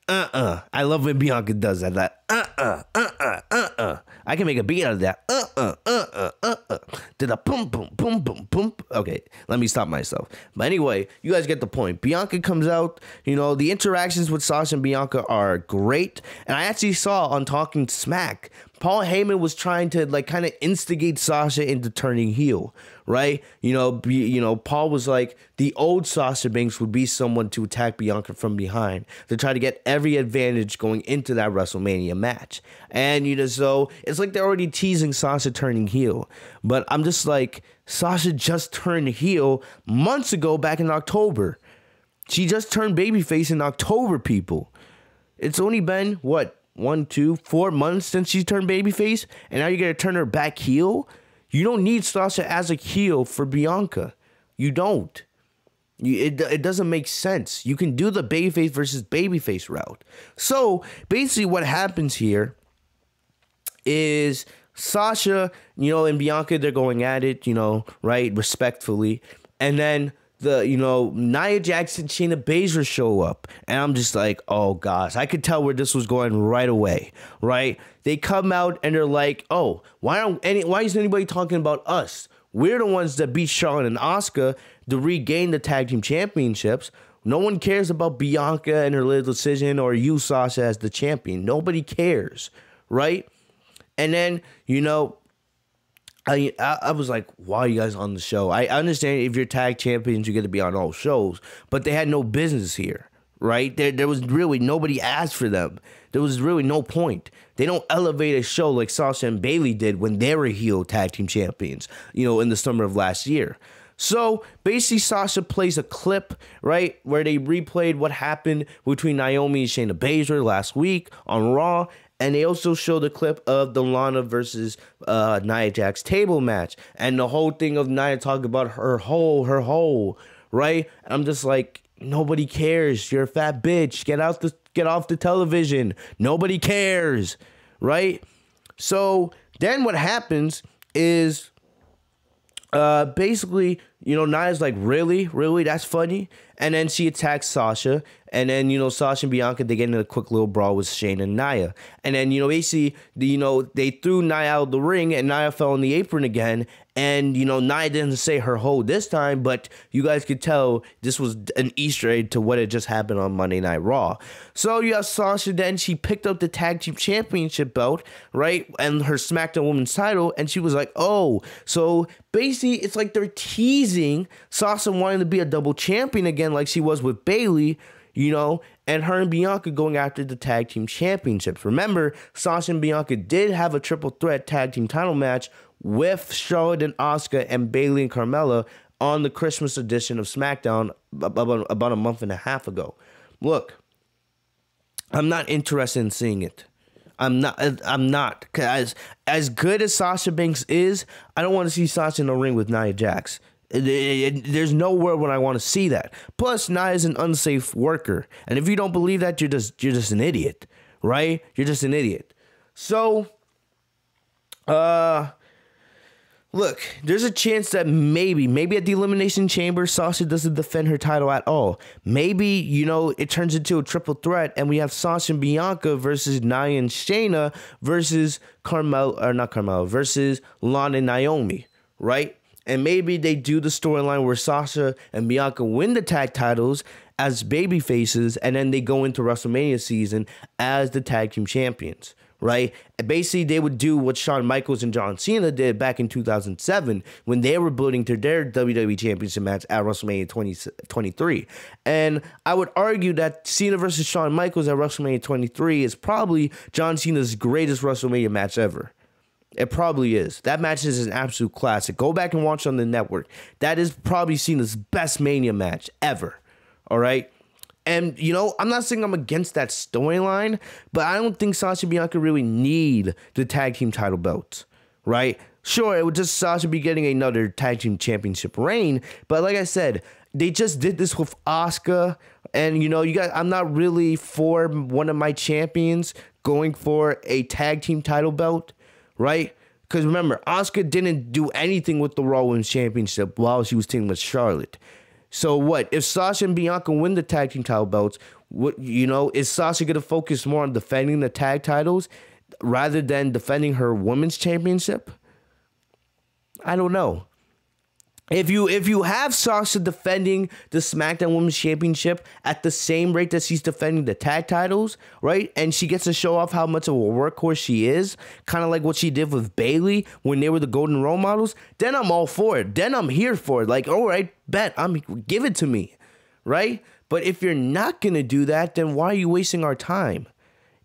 Uh-uh. I love when Bianca does that. That uh-uh, uh-uh, uh-uh. I can make a beat out of that. Uh-uh, uh-uh, uh-uh. Did a boom, boom, boom, boom, boom. Okay, let me stop myself. But anyway, you guys get the point. Bianca comes out. You know, the interactions with Sasha and Bianca are great. And I actually saw on Talking Smack, Paul Heyman was trying to, like, kind of instigate Sasha into turning heel, right? You know, be, you know, Paul was like, the old Sasha Banks would be someone to attack Bianca from behind to try to get every advantage going into that WrestleMania match. And, you know, so it's like they're already teasing Sasha turning heel. But I'm just like, Sasha just turned heel months ago back in October. She just turned babyface in October, people. It's only been, what, one, two, four months since she turned babyface, and now you're going to turn her back heel? You don't need Sasha as a heel for Bianca. You don't. You, it, it doesn't make sense. You can do the babyface versus babyface route. So, basically what happens here is Sasha, you know, and Bianca, they're going at it, you know, right, respectfully. And then the, you know, Nia Jax and Shayna Baszler show up. And I'm just like, oh, gosh. I could tell where this was going right away, right? They come out and they're like, oh, why don't any, why isn't anybody talking about us? We're the ones that beat Charlotte and Asuka to regain the tag team championships. No one cares about Bianca and her little decision or you, Sasha, as the champion. Nobody cares, right? And then, you know... I, I was like, why are you guys on the show? I understand if you're tag champions, you get to be on all shows, but they had no business here, right? There, there was really nobody asked for them. There was really no point. They don't elevate a show like Sasha and Bayley did when they were heel tag team champions, you know, in the summer of last year. So basically, Sasha plays a clip, right, where they replayed what happened between Naomi and Shayna Baszler last week on Raw. And they also show the clip of the Lana versus uh, Nia Jax table match. And the whole thing of Nia talking about her hole, her hole, right? And I'm just like, nobody cares. You're a fat bitch. Get out the, get off the television. Nobody cares, right? So then what happens is uh, basically, you know, Nia's like, really? Really? That's funny? And then she attacks Sasha. And then, you know, Sasha and Bianca, they get in a quick little brawl with Shayna and Nia. And then, you know, basically, you know, they threw Nia out of the ring and Nia fell on the apron again. And, you know, Nia didn't say her ho this time, but you guys could tell this was an Easter egg to what had just happened on Monday Night Raw. So you have Sasha then, she picked up the Tag Team Championship belt, right? And her SmackDown Women's title. And she was like, oh, so basically it's like they're teasing Sasha wanting to be a double champion again like she was with Bayley. You know, and her and Bianca going after the tag team championships. Remember, Sasha and Bianca did have a triple threat tag team title match with Charlotte and Asuka and Bayley and Carmella on the Christmas edition of SmackDown about a month and a half ago. Look, I'm not interested in seeing it. I'm not. I'm not. As, as good as Sasha Banks is, I don't want to see Sasha in the ring with Nia Jax. It, it, it, there's no world when I want to see that. Plus, Nia is an unsafe worker, and if you don't believe that, you're just you're just an idiot, right? You're just an idiot. So, uh, look, there's a chance that maybe, maybe at the Elimination Chamber, Sasha doesn't defend her title at all. Maybe, you know, it turns into a triple threat, and we have Sasha and Bianca versus Nia and Shayna versus Carmel or not Carmel versus Lana and Naomi, right? And maybe they do the storyline where Sasha and Bianca win the tag titles as babyfaces, and then they go into WrestleMania season as the tag team champions, right? And basically, they would do what Shawn Michaels and John Cena did back in two thousand seven when they were building to their W W E Championship match at WrestleMania twenty-three. And I would argue that Cena versus Shawn Michaels at WrestleMania twenty-three is probably John Cena's greatest WrestleMania match ever. It probably is. That match is an absolute classic. Go back and watch on the network. That is probably Cena's best Mania match ever, all right? And, you know, I'm not saying I'm against that storyline, but I don't think Sasha and Bianca really need the tag team title belts, right? Sure, it would just Sasha be getting another tag team championship reign, but like I said, they just did this with Asuka, and, you know, you guys, I'm not really for one of my champions going for a tag team title belt, right? Because remember, Asuka didn't do anything with the Raw Women's Championship while she was teaming with Charlotte. So what if Sasha and Bianca win the tag team title belts? What, you know, is Sasha gonna focus more on defending the tag titles rather than defending her women's championship? I don't know. If you if you have Sasha defending the SmackDown Women's Championship at the same rate that she's defending the tag titles, right? And she gets to show off how much of a workhorse she is, kind of like what she did with Bayley when they were the golden role models, then I'm all for it. Then I'm here for it. Like, all right, bet, I'm give it to me, right? But if you're not going to do that, then why are you wasting our time?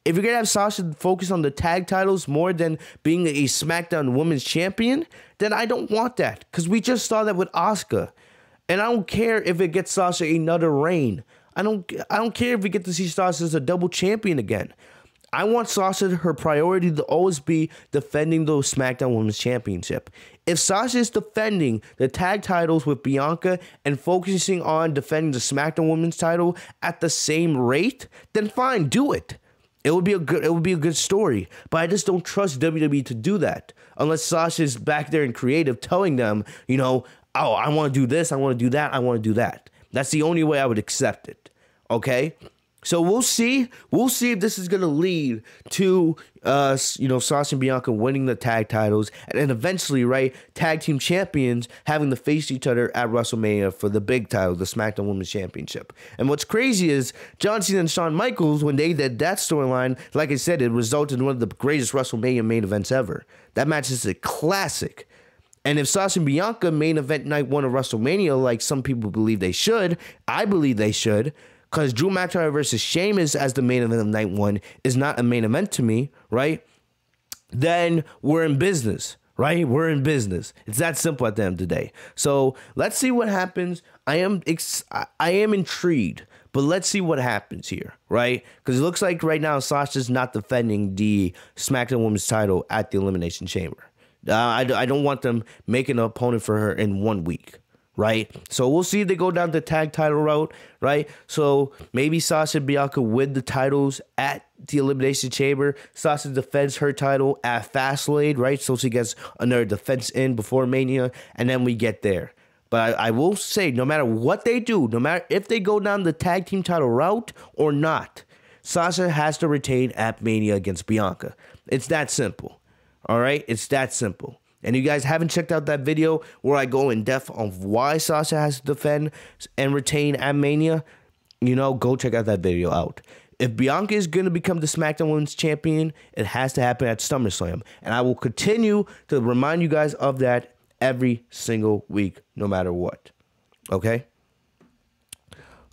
If you're going to have Sasha focus on the tag titles more than being a SmackDown Women's Champion, then I don't want that. Because we just saw that with Asuka. And I don't care if it gets Sasha another reign. I don't, I don't care if we get to see Sasha as a double champion again. I want Sasha, her priority to always be defending the SmackDown Women's Championship. If Sasha is defending the tag titles with Bianca and focusing on defending the SmackDown Women's title at the same rate, then fine, do it. It would be a good it would be a good story, but I just don't trust W W E to do that unless Sasha's back there in creative telling them, you know, oh, I want to do this, I want to do that, I want to do that. That's the only way I would accept it, okay? So we'll see. We'll see if this is going to lead to, uh, you know, Sasha and Bianca winning the tag titles and then eventually, right, tag team champions having to face each other at WrestleMania for the big title, the SmackDown Women's Championship. And what's crazy is John Cena and Shawn Michaels, when they did that storyline, like I said, it resulted in one of the greatest WrestleMania main events ever. That match is a classic. And if Sasha and Bianca main event night one of WrestleMania, like some people believe they should, I believe they should, because Drew McIntyre versus Sheamus as the main event of night one is not a main event to me, right? Then we're in business, right? We're in business. It's that simple at the end of the day. So let's see what happens. I am ex I am intrigued, but let's see what happens here, right? Because it looks like right now Sasha's not defending the SmackDown Women's title at the Elimination Chamber. Uh, I, I don't want them making an opponent for her in one week. Right, so we'll see if they go down the tag title route, right? So maybe Sasha and Bianca win the titles at the Elimination Chamber. Sasha defends her title at Fastlane, right? So she gets another defense in before Mania, and then we get there. But I, I will say, no matter what they do, no matter if they go down the tag team title route or not, Sasha has to retain at Mania against Bianca. It's that simple, all right? It's that simple. And you guys haven't checked out that video where I go in depth on why Sasha has to defend and retain at Mania, you know, go check out that video out. If Bianca is going to become the SmackDown Women's Champion, it has to happen at SummerSlam. And I will continue to remind you guys of that every single week, no matter what. Okay?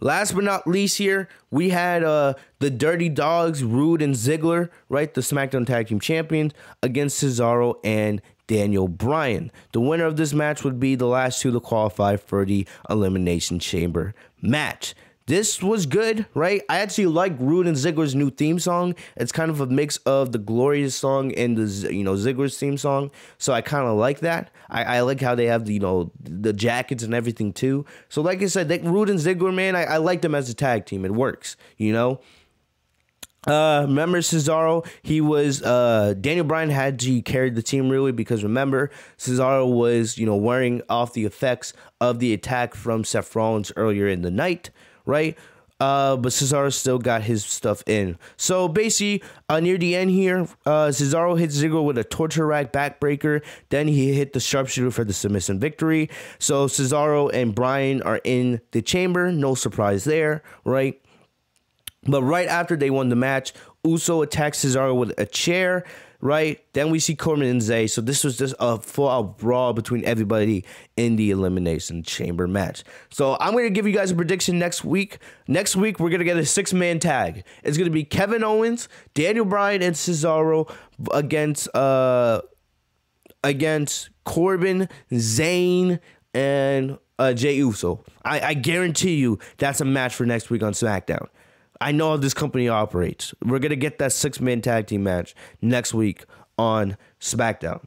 Last but not least here, we had uh, the Dirty Dogs, Rude and Ziggler, right? The SmackDown Tag Team Champions against Cesaro and Daniel Bryan. The winner of this match would be the last two to qualify for the Elimination Chamber match. This was good, right? I actually like Rude and Ziggler's new theme song. It's kind of a mix of the Glorious song and the, you know, Ziggler's theme song. So I kind of like that. I, I like how they have the, you know, the jackets and everything too. So like I said, that Rude and Ziggler, man, I, I like them as a tag team. It works, you know. Uh, remember Cesaro, he was, uh, Daniel Bryan had to carry the team really because remember, Cesaro was, you know, wearing off the effects of the attack from Seth Rollins earlier in the night, right? Uh, but Cesaro still got his stuff in. So basically, uh, near the end here, uh, Cesaro hit Ziggler with a torture rack backbreaker. Then he hit the sharpshooter for the submission victory. So Cesaro and Bryan are in the chamber. No surprise there, right? But right after they won the match, Uso attacks Cesaro with a chair, right? Then we see Corbin and Zay. So this was just a full-out brawl between everybody in the Elimination Chamber match. So I'm going to give you guys a prediction next week. Next week, we're going to get a six-man tag. It's going to be Kevin Owens, Daniel Bryan, and Cesaro against uh against Corbin, Zayn, and uh, Jey Uso. I, I guarantee you that's a match for next week on SmackDown. I know how this company operates. We're going to get that six-man tag team match next week on SmackDown.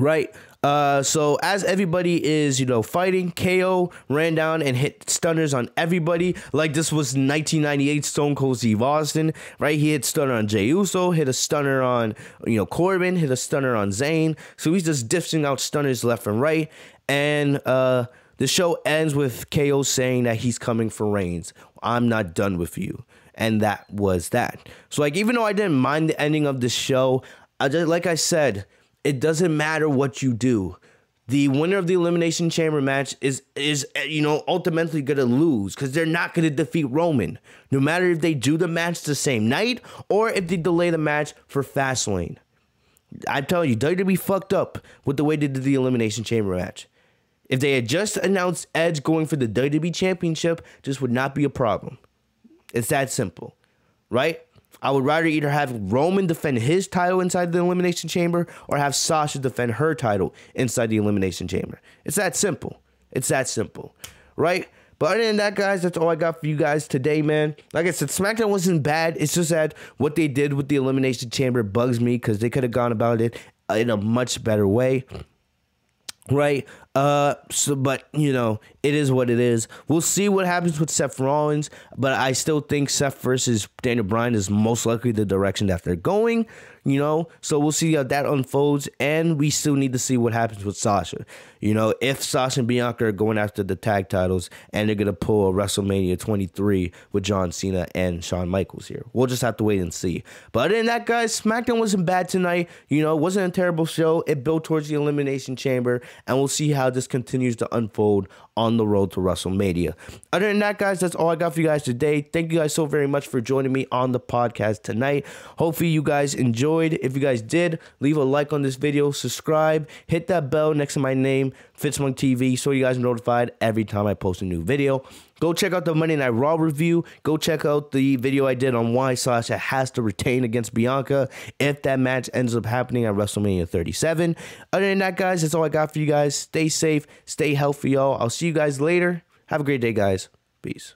Right? Uh, so as everybody is, you know, fighting, K O ran down and hit stunners on everybody. Like this was nineteen ninety-eight Stone Cold Steve Austin. Right? He hit stunner on Jey Uso, hit a stunner on, you know, Corbin, hit a stunner on Zayn. So he's just dishing out stunners left and right. And uh, the show ends with K O saying that he's coming for Reigns. I'm not done with you. And that was that. So, like, even though I didn't mind the ending of the show, I just, like I said, it doesn't matter what you do. The winner of the Elimination Chamber match is, is you know, ultimately going to lose because they're not going to defeat Roman, no matter if they do the match the same night or if they delay the match for Fastlane. I tell you, they're going to be fucked up with the way they did the Elimination Chamber match. If they had just announced Edge going for the W W E Championship, this would not be a problem. It's that simple, right? I would rather either have Roman defend his title inside the Elimination Chamber or have Sasha defend her title inside the Elimination Chamber. It's that simple. It's that simple, right? But other than that, guys, that's all I got for you guys today, man. Like I said, SmackDown wasn't bad. It's just that what they did with the Elimination Chamber bugs me because they could have gone about it in a much better way. Right, uh, so but you know, it is what it is. We'll see what happens with Seth Rollins, but I still think Seth versus Daniel Bryan is most likely the direction that they're going, you know. So we'll see how that unfolds, and we still need to see what happens with Sasha, you know, if Sasha and Bianca are going after the tag titles and they're gonna pull a WrestleMania twenty-three with John Cena and Shawn Michaels here. We'll just have to wait and see. But other than that, guys, SmackDown wasn't bad tonight, you know, it wasn't a terrible show. It built towards the Elimination Chamber. And we'll see how this continues to unfold on the road to WrestleMania. Other than that, guys, that's all I got for you guys today. Thank you guys so very much for joining me on the podcast tonight. Hopefully you guys enjoyed. If you guys did, leave a like on this video, subscribe, hit that bell next to my name, Fitzmonk T V, so you guys are notified every time I post a new video. Go check out the Monday Night Raw review. Go check out the video I did on why Sasha has to retain against Bianca if that match ends up happening at WrestleMania thirty-seven. Other than that, guys, that's all I got for you guys. Stay safe. Stay healthy, y'all. I'll see you guys later. Have a great day, guys. Peace.